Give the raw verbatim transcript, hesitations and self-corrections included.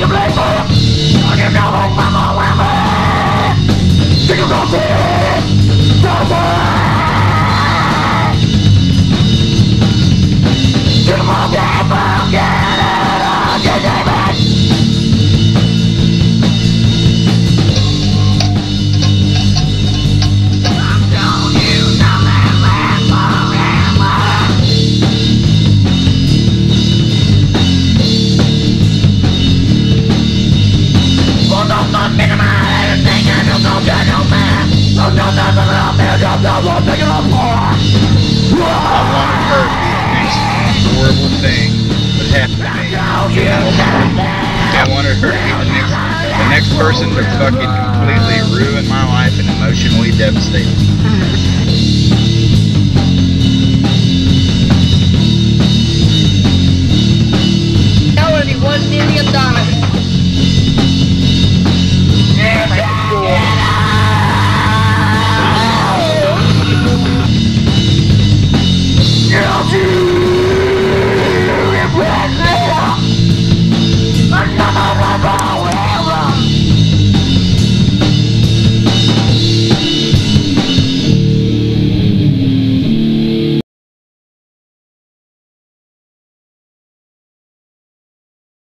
you please. I give nothing but my weapon. Take a roll seat. Don't worry. You won't get broken. I can't save it. Person to fucking completely ruin my life and emotionally devastate me.